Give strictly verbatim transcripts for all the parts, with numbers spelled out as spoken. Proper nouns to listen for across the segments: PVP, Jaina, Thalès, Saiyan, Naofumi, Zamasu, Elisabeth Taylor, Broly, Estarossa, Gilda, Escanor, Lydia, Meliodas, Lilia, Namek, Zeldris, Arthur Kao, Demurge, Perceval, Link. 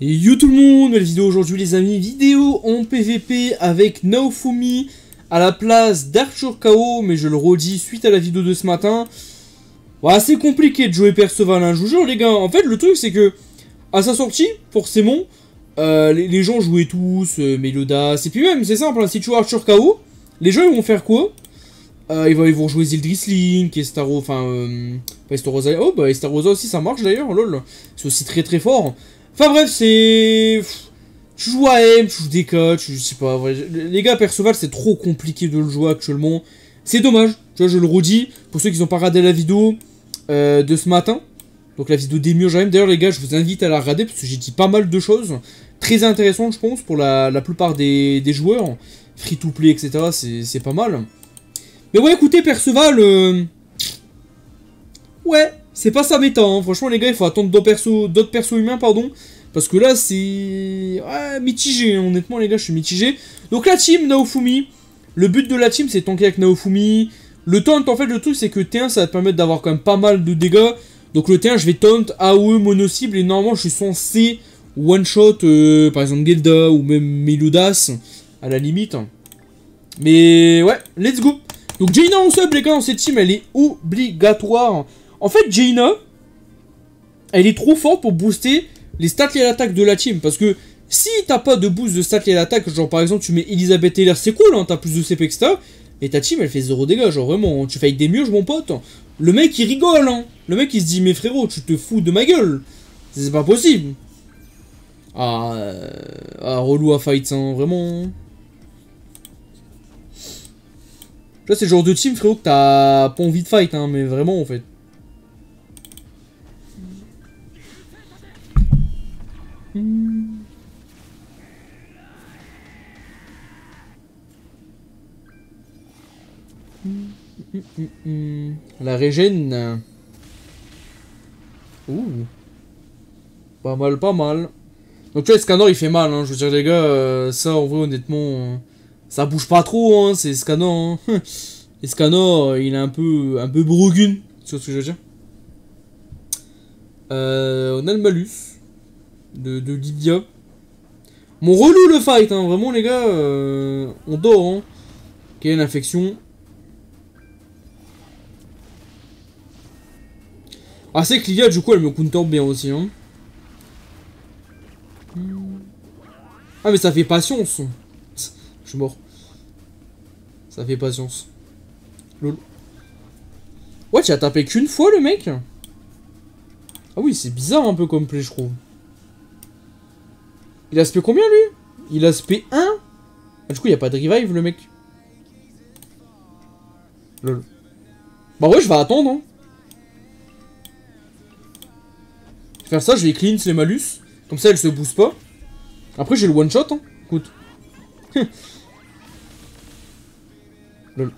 Et yo tout le monde, nouvelle vidéo aujourd'hui les amis, vidéo en P V P avec Naofumi à la place d'Arthur Kao, mais je le redis suite à la vidéo de ce matin. Voilà, c'est compliqué de jouer Perceval, hein, je vous jure les gars. En fait le truc c'est que à sa sortie, forcément, euh, les, les gens jouaient tous, euh, Meliodas, et puis même c'est simple, hein, si tu joues Arthur Kao, les gens ils vont faire quoi? Euh, ils, vont, ils vont jouer Zeldris, Link, Estarossa, enfin, euh, pas Estarossa, oh bah Estarossa aussi ça marche d'ailleurs, lol, c'est aussi très très fort. Enfin bref, c'est... Tu joues A M, tu joues D K, tu... je sais pas, vrai. Les gars, Perceval c'est trop compliqué de le jouer actuellement, c'est dommage, tu vois, je le redis, pour ceux qui n'ont pas regardé la vidéo euh, de ce matin, donc la vidéo Demurge A M, d'ailleurs les gars, je vous invite à la regarder, parce que j'ai dit pas mal de choses, très intéressantes je pense, pour la, la plupart des, des joueurs, free to play, et cetera, c'est pas mal. Mais ouais, écoutez, Perceval, euh... ouais, c'est pas sa méta, hein. Franchement, les gars, il faut attendre d'autres persos, d'autres persos humains, pardon, parce que là, c'est ouais, mitigé, honnêtement, les gars, je suis mitigé. Donc, la team Naofumi, le but de la team, c'est tanker avec Naofumi. Le taunt, en fait, le truc, c'est que T un, ça va te permettre d'avoir quand même pas mal de dégâts. Donc, le T un, je vais taunt, A O E, mono-cible, et normalement, je suis censé one-shot, euh, par exemple, Gilda, ou même Meliodas, à la limite. Mais ouais, let's go. Donc Jaina en sub les gars, dans cette team elle est obligatoire. En fait Jaina, elle est trop forte pour booster les stats liées à l'attaque de la team. Parce que si t'as pas de boost de stats liées à l'attaque, genre par exemple tu mets Elisabeth Taylor, c'est cool hein, t'as plus de C P que ça, mais ta team elle fait zéro dégâts, genre vraiment, tu fais avec des murs mon pote. Le mec il rigole hein, le mec il se dit mais frérot tu te fous de ma gueule, c'est pas possible. Ah, euh, ah relou à fight hein, vraiment. Là c'est le genre de team frérot que t'as pas envie de fight hein, mais vraiment en fait. La régène. Ouh. Pas mal, pas mal. Donc là Escanor il fait mal hein, je veux dire les gars, euh, ça en vrai honnêtement... Euh... Ça bouge pas trop, hein, c'est Escanor. Hein. Escanor, il est un peu, un peu brogun, c'est ce que je veux dire. Euh, on a le malus de, de Lydia. Mon relou le fight, hein, vraiment les gars, euh, on dort. Hein. Ok, l'infection. Ah, c'est que Lydia, du coup, elle me counter bien aussi. Hein. Ah, mais ça fait patience. Je suis mort. Ça fait patience. Lol. Ouais, tu as tapé qu'une fois le mec. Ah oui, c'est bizarre un peu comme play, je trouve. Il a spé combien lui? Il a spé un. Ah, du coup, il n'y a pas de revive le mec. Lol. Bah ouais, je vais attendre. Hein. Je vais faire ça, je vais cleanse les malus. Comme ça, elle se booste pas. Après, j'ai le one shot. Hein. Écoute. Lol.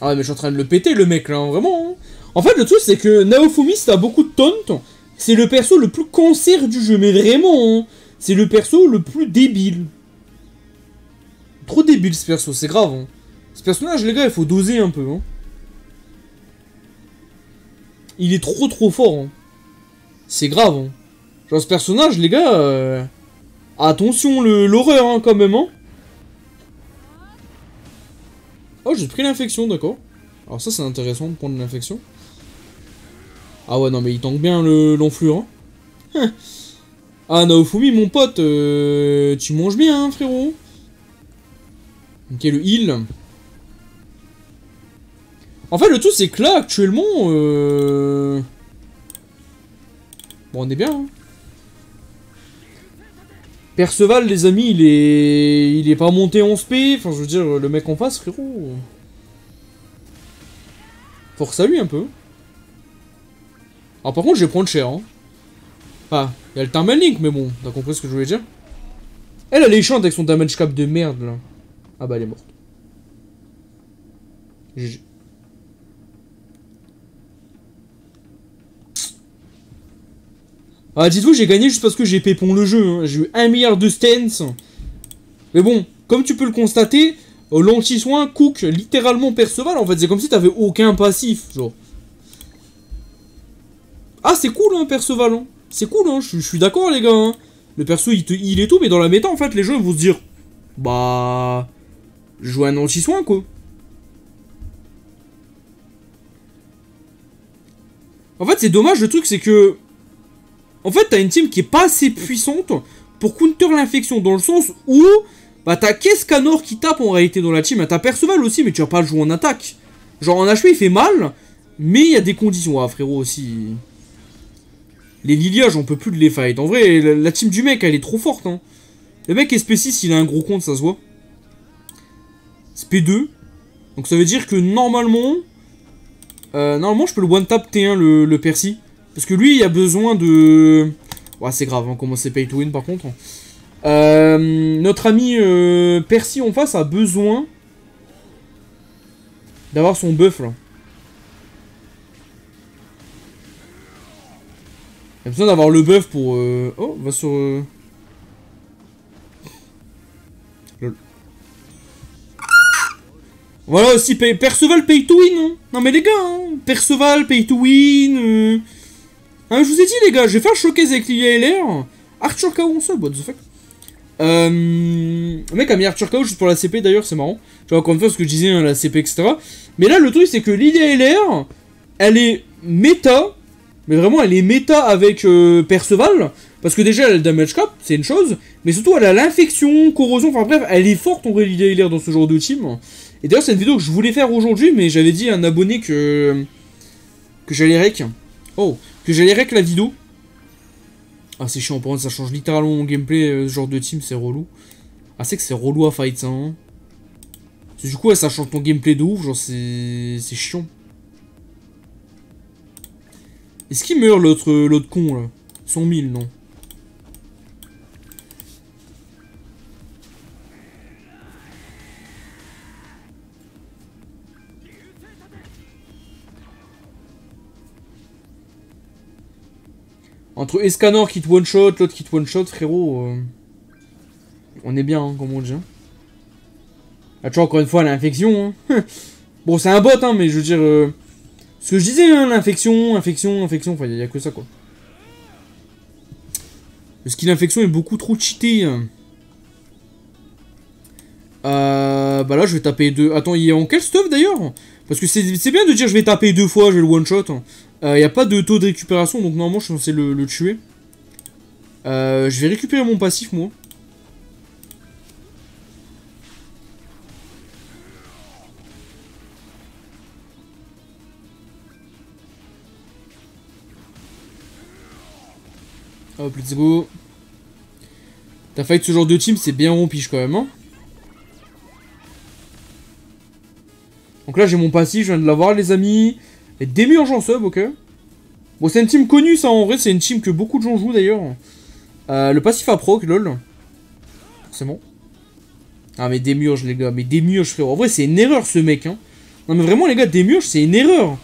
Ah ouais mais je suis en train de le péter le mec là hein, vraiment hein. En fait le truc c'est que Naofumi si t'as beaucoup de taunt, c'est le perso le plus cancer du jeu. Mais vraiment hein, c'est le perso le plus débile. Trop débile ce perso, c'est grave hein. Ce personnage les gars il faut doser un peu hein. Il est trop trop fort hein. C'est grave hein. Genre ce personnage les gars euh... attention l'horreur hein, quand même hein. Oh j'ai pris l'infection d'accord. Alors ça c'est intéressant de prendre l'infection. Ah ouais non mais il tank bien l'enflure hein. Ah Naofumi mon pote euh, tu manges bien hein, frérot. Ok le heal. En fait le tout c'est que là actuellement euh... bon on est bien hein. Perceval, les amis, il est il est pas monté en spé. Enfin, je veux dire, le mec en face, frérot. Force à lui un peu. Ah, par contre, je vais prendre cher. Hein. Ah, il y a le Thermal Link, mais bon, t'as compris ce que je voulais dire. Elle, elle est chiante avec son damage cap de merde, là. Ah, bah, elle est morte. G G. Ah, dites-vous, j'ai gagné juste parce que j'ai pépon le jeu. Hein. J'ai eu un milliard de stance. Mais bon, comme tu peux le constater, l'anti-soin cook littéralement Perceval. En fait, c'est comme si t'avais aucun passif. Genre. Ah, c'est cool, hein, Perceval. C'est cool, hein, je suis d'accord, les gars. Hein. Le perso, il, te, il est tout, mais dans la méta, en fait, les gens vont se dire... Bah... Jouer un anti-soin, quoi. En fait, c'est dommage, le truc, c'est que... En fait, t'as une team qui est pas assez puissante pour counter l'infection, dans le sens où... Bah, t'as qu'Escanor qui tape, en réalité, dans la team. T'as Perceval aussi, mais tu vas pas le jouer en attaque. Genre, en H P, il fait mal, mais il y a des conditions, ah, frérot, aussi... Les Lilia, j'en peux plus de les fight. En vrai, la team du mec, elle est trop forte. Hein. Le mec S P six, il a un gros compte, ça se voit. S P deux. Donc ça veut dire que normalement... Euh, normalement, je peux le one-tap T un, le, le Percy. Parce que lui, il a besoin de... Ouais, c'est grave, hein, comment c'est pay to win, par contre. Euh, notre ami euh, Percy, en face, a besoin... d'avoir son buff, là. Il y a besoin d'avoir le buff pour... Euh... Oh, va sur... Euh... Lol. Voilà aussi, pay... Perceval pay to win. Hein. Non mais les gars, hein. Perceval pay to win. Euh... Hein, je vous ai dit les gars, je vais faire showcase avec Lilia L R. Arthur Kao en sub, what the fuck. Euh... Le mec a mis Arthur Kao juste pour la C P d'ailleurs, c'est marrant. Tu vois, encore une fois ce que je disais, hein, la C P, et cetera. Mais là, le truc, c'est que Lilia L R, elle est méta... Mais vraiment, elle est méta avec euh, Perceval. Parce que déjà, elle a le damage cap, c'est une chose. Mais surtout, elle a l'infection, corrosion. Enfin bref, elle est forte en Lilia L R dans ce genre de team. Et d'ailleurs, c'est une vidéo que je voulais faire aujourd'hui. Mais j'avais dit à un abonné que. Que j'allais rec. Oh, que j'allais rec la vidéo. Ah, c'est chiant, par contre, ça change littéralement mon gameplay. Euh, ce genre de team, c'est relou. Ah, c'est que c'est relou à fight, ça. Hein. Parce que du coup, ouais, ça change ton gameplay de ouf. Genre, c'est. C'est chiant. Est-ce qu'il meurt l'autre l'autre con là? cent mille, non? Entre Escanor qui te one-shot, l'autre qui te one-shot, frérot... Euh... On est bien, hein, comme on dit. Hein. Ah, tu vois, encore une fois, l'infection. Hein. Bon, c'est un bot, hein, mais je veux dire... Euh... Ce que je disais, hein, l'infection, infection, infection, enfin, il n'y a que ça, quoi. Le skill infection est beaucoup trop cheaté. Euh, bah là, je vais taper deux... Attends, il est en quel stuff, d'ailleurs? Parce que c'est bien de dire, je vais taper deux fois, je vais le one-shot. Il euh, n'y a pas de taux de récupération, donc normalement, je suis censé le, le tuer. Euh, je vais récupérer mon passif, moi. Hop, let's go. T'as fight ce genre de team, c'est bien rompiche quand même. Hein. Donc là, j'ai mon passif, je viens de l'avoir, les amis. Et Demurge en sub, ok. Bon, c'est une team connue, ça, en vrai. C'est une team que beaucoup de gens jouent, d'ailleurs. Euh, le passif à proc, lol. Forcément. Ah, mais Demurge, les gars. Mais Demurge, frère. En vrai, c'est une erreur, ce mec. Hein. Non, mais vraiment, les gars, Demurge, c'est une erreur.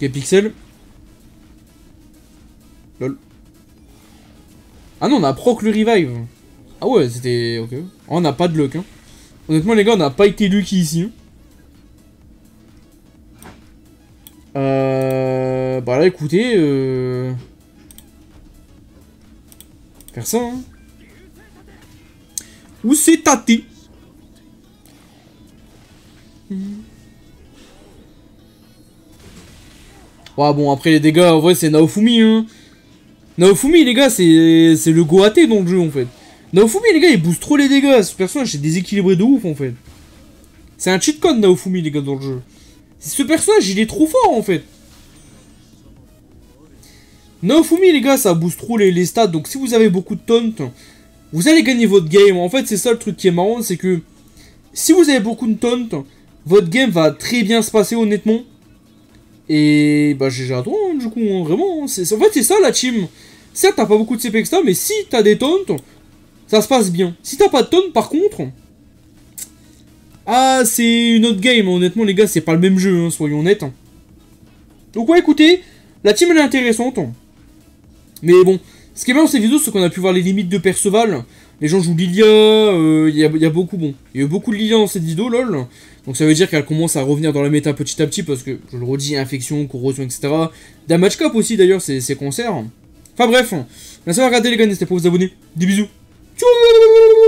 Ok, Pixel. Lol. Ah non, on a proc le revive. Ah ouais, c'était... Ok. On n'a pas de luck. Hein. Honnêtement, les gars, on n'a pas été lucky ici. Euh... Bah là, écoutez... Euh... Faire ça, hein. Ou c'est tâté. Mmh. Ouais, bon, après, les dégâts, en vrai, c'est Naofumi, hein. Naofumi, les gars, c'est le go A T dans le jeu, en fait. Naofumi, les gars, il booste trop les dégâts. Ce personnage est déséquilibré de ouf, en fait. C'est un cheat code, Naofumi, les gars, dans le jeu. Ce personnage, il est trop fort, en fait. Naofumi, les gars, ça booste trop les, les stats. Donc, si vous avez beaucoup de taunts, vous allez gagner votre game. En fait, c'est ça le truc qui est marrant, c'est que... Si vous avez beaucoup de taunts, votre game va très bien se passer, honnêtement. Et bah j'ai adoré, hein, du coup, hein, vraiment, hein, c'est en fait c'est ça la team. Certes t'as pas beaucoup de C P extra, mais si t'as des taunts, ça se passe bien. Si t'as pas de taunts par contre, ah c'est une autre game, honnêtement les gars, c'est pas le même jeu, hein, soyons honnêtes. Donc ouais écoutez, la team elle est intéressante. Mais bon, Ce qui est bien dans ces vidéos, c'est qu'on a pu voir les limites de Perceval. Les gens jouent Lilia, il euh, y, y a beaucoup, bon, il y a eu beaucoup de Lilia dans cette vidéo, lol. Donc ça veut dire qu'elle commence à revenir dans la méta petit à petit, parce que, je le redis, infection, corrosion, et cetera. Damage cap aussi d'ailleurs, ces, ces concerts. Enfin bref, merci d'avoir regardé les gars, n'hésitez pas à vous abonner. Des bisous. Tchou.